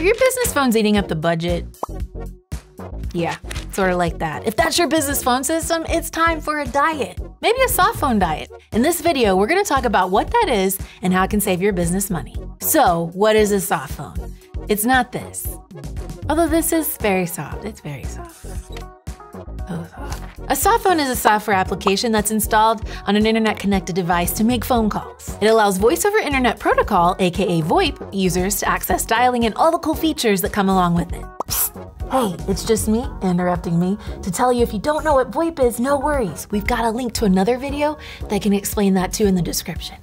Are your business phones eating up the budget? Yeah, sort of like that. If that's your business phone system, it's time for a diet. Maybe a soft phone diet. In this video, we're gonna talk about what that is and how it can save your business money. So, what is a soft phone? It's not this. Although this is very soft, it's very soft. Oh, soft. A soft phone is a software application that's installed on an internet-connected device to make phone calls. It allows voice over internet protocol, aka VoIP, users to access dialing and all the cool features that come along with it. Psst. Hey, it's just me interrupting me to tell you if you don't know what VoIP is, no worries. We've got a link to another video that can explain that too in the description.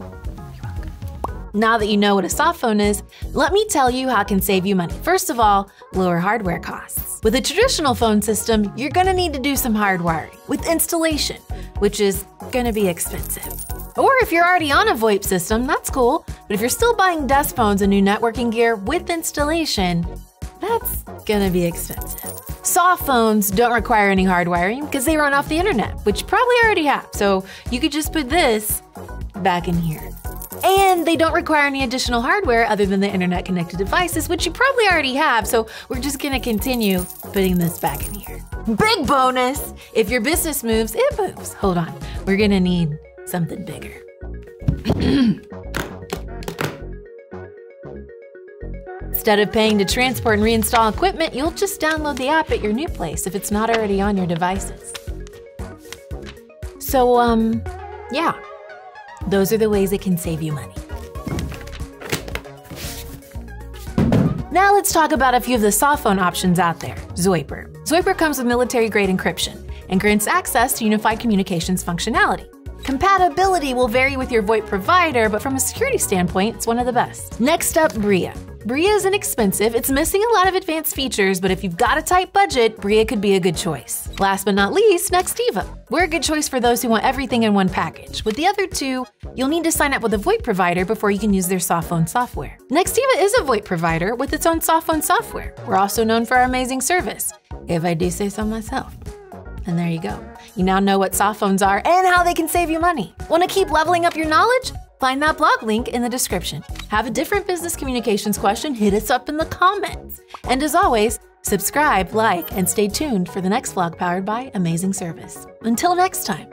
Now that you know what a soft phone is, let me tell you how it can save you money. First of all, lower hardware costs. With a traditional phone system, you're gonna need to do some hardwiring with installation, which is gonna be expensive. Or if you're already on a VoIP system, that's cool. But if you're still buying desk phones and new networking gear with installation, that's gonna be expensive. Soft phones don't require any hardwiring because they run off the internet, which you probably already have. So you could just put this back in here. And they don't require any additional hardware other than the internet-connected devices, which you probably already have, so we're just gonna continue putting this back in here. Big bonus! If your business moves, it moves. Hold on, we're gonna need something bigger. Instead of paying to transport and reinstall equipment, you'll just download the app at your new place if it's not already on your devices. So, yeah. Those are the ways it can save you money. Now let's talk about a few of the soft phone options out there. Zoiper. Zoiper comes with military-grade encryption and grants access to unified communications functionality. Compatibility will vary with your VoIP provider, but from a security standpoint, it's one of the best. Next up, Bria. Bria is inexpensive, it's missing a lot of advanced features, but if you've got a tight budget, Bria could be a good choice. Last but not least, Nextiva. We're a good choice for those who want everything in one package. With the other two, you'll need to sign up with a VoIP provider before you can use their soft phone software. Nextiva is a VoIP provider with its own soft phone software. We're also known for our amazing service, if I do say so myself. And there you go. You now know what soft phones are and how they can save you money. Want to keep leveling up your knowledge? Find that blog link in the description. Have a different business communications question? Hit us up in the comments. And as always, subscribe, like, and stay tuned for the next vlog powered by Amazing Service. Until next time.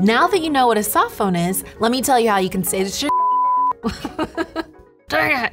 Now that you know what a soft phone is, let me tell you how you can save the shit. Dang it.